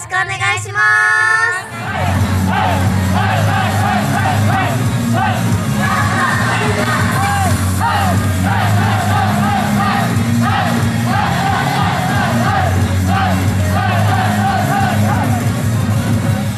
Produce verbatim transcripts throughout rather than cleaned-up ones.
しくお願いします。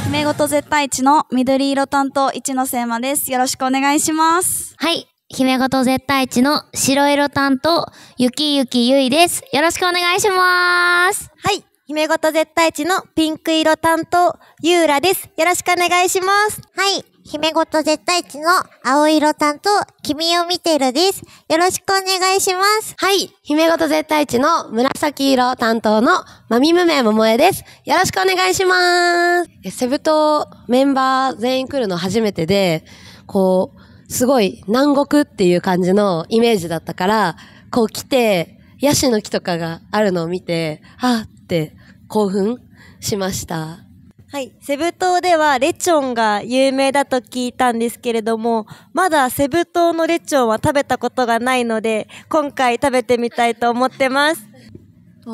決め事絶対一の緑色担当一ノ瀬山です。よろしくお願いします。はい、決め事絶対一の白色担当ゆきゆきゆいです。よろしくお願いします。はい、決め事絶対一のピンク色担当ゆうらです。よろしくお願いします。はい、決め事絶対一の青色担当君を見てるです。よろしくお願いします。はい、決め事絶対一の紫色担当のまみむめももえです。よろしくお願いします。セブ島メンバー全員来るの初めてで、こう、すごい南国っていう感じのイメージだったから、こう来て、ヤシの木とかがあるのを見て、あーって興奮しました。はい。セブ島ではレチョンが有名だと聞いたんですけれども、まだセブ島のレチョンは食べたことがないので、今回食べてみたいと思ってます。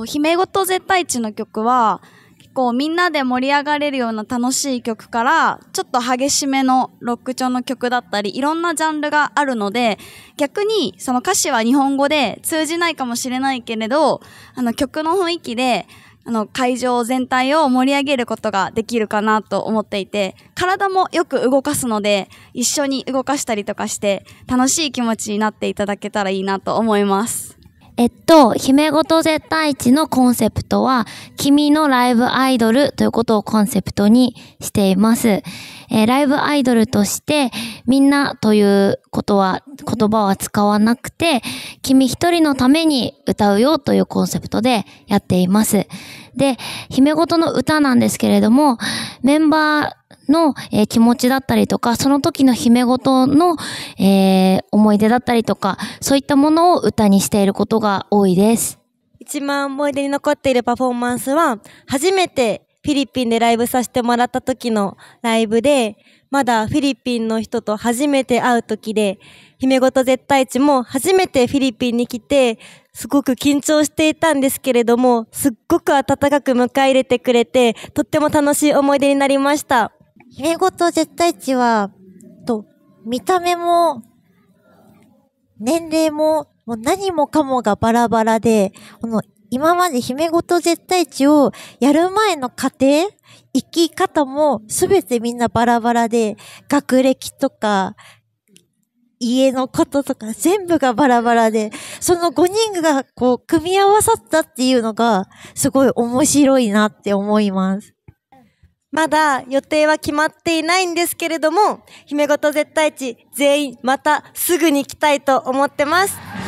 決め事絶対一の曲は、結構みんなで盛り上がれるような楽しい曲から、ちょっと激しめのロック調の曲だったり、いろんなジャンルがあるので、逆にその歌詞は日本語で通じないかもしれないけれど、あの曲の雰囲気で、あの、会場全体を盛り上げることができるかなと思っていて、体もよく動かすので、一緒に動かしたりとかして、楽しい気持ちになっていただけたらいいなと思います。えっと、決め事絶対一のコンセプトは、君のライブアイドルということをコンセプトにしています。えー、ライブアイドルとして、みんなということは、言葉は使わなくて、君一人のために歌うよというコンセプトでやっています。で、姫事の歌なんですけれども、メンバーの、えー、気持ちだったりとか、その時の姫事の、えー、思い出だったりとか、そういったものを歌にしていることが多いです。一番思い出に残っているパフォーマンスは、初めてフィリピンでライブさせてもらった時のライブで、まだフィリピンの人と初めて会う時で、姫事絶対一も初めてフィリピンに来て、すごく緊張していたんですけれども、すっごく温かく迎え入れてくれて、とっても楽しい思い出になりました。姫事絶対一は、と、見た目も、年齢も、もう何もかもがバラバラで、この、今まで姫事絶対一をやる前の過程、生き方もすべてみんなバラバラで、学歴とか、家のこととか全部がバラバラで、そのごにんがこう組み合わさったっていうのがすごい面白いなって思います。まだ予定は決まっていないんですけれども、姫事絶対一全員またすぐに来たいと思ってます。